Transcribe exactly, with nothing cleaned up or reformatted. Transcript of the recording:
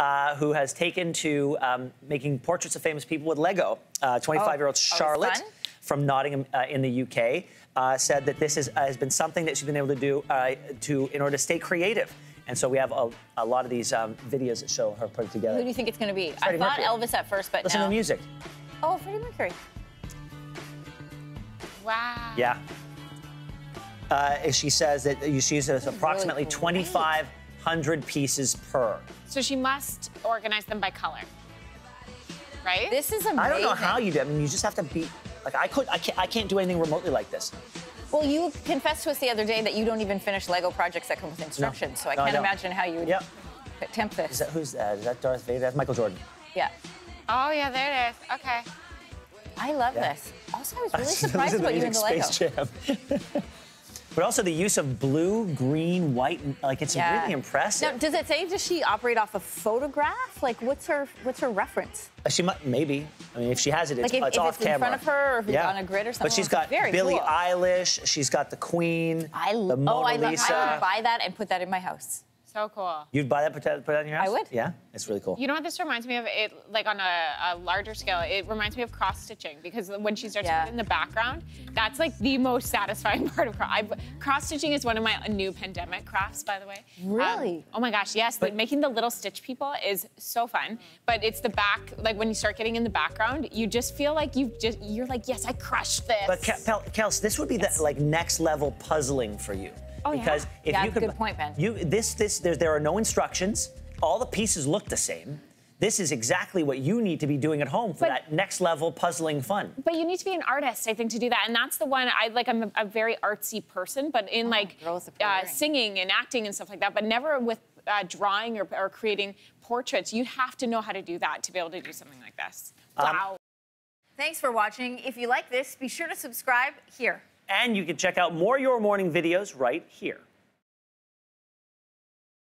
uh, who has taken to um, making portraits of famous people with Lego. twenty-five-year-old uh, oh, Charlotte from Nottingham uh, in the U K uh, said that this is, uh, has been something that she's been able to do uh, to in order to stay creative. And so we have a, a lot of these um, videos that show her put it together. Who do you think it's going to be? I thought Elvis at first, but Listen no. to the music. Oh, Freddie Mercury. Wow. Yeah. Uh, she says that she uses approximately really twenty-five hundred pieces per. So she must organize them by color, right? This is amazing. I don't know how you do. I mean, you just have to be like I could. I can't. I can't do anything remotely like this. Well, you confessed to us the other day that you don't even finish Lego projects that come with instructions, no. so I no, can't I imagine how you would yep. attempt this. Is that, who's that? Is that Darth Vader? That's Michael Jordan. Yeah. Oh yeah, there it is. Okay. I love yeah. this. Also, I was really surprised about you in the Lego. But also the use of blue, green, white, like it's yeah. really impressive. Now, does it say, does she operate off a photograph? Like, what's her what's her reference? Uh, she might, maybe. I mean, if she has it, it's, like if, it's if off it's camera. in front of her or if yeah. on a grid or something. But she's got Very Billie cool. Eilish, she's got the Queen, I the Mona oh, I Lisa. I would buy that and put that in my house. So cool. You'd buy that, put that, put that in your house? I would. Yeah, it's really cool. You know what this reminds me of? It like on a, a larger scale, it reminds me of cross-stitching because when she starts yeah. in the background, that's like the most satisfying part of cross-stitching is one of my new pandemic crafts, by the way. Really? Um, oh my gosh, yes. But, like making the little stitch people is so fun, but it's the back, like when you start getting in the background, you just feel like you've just, you're like, yes, I crushed this. But Kels, Kels this would be yes. the like next level puzzling for you. Oh, because yeah. if yeah, you could, good point, Ben. You this this there there are no instructions. All the pieces look the same. This is exactly what you need to be doing at home for but, that next level puzzling fun. But you need to be an artist, I think, to do that. And that's the one I like. I'm a, a very artsy person, but in oh, like uh, singing and acting and stuff like that, but never with uh, drawing or, or creating portraits. You have to know how to do that to be able to do something like this. Wow. Um, Thanks for watching. If you like this, be sure to subscribe here. And you can check out more Your Morning videos right here.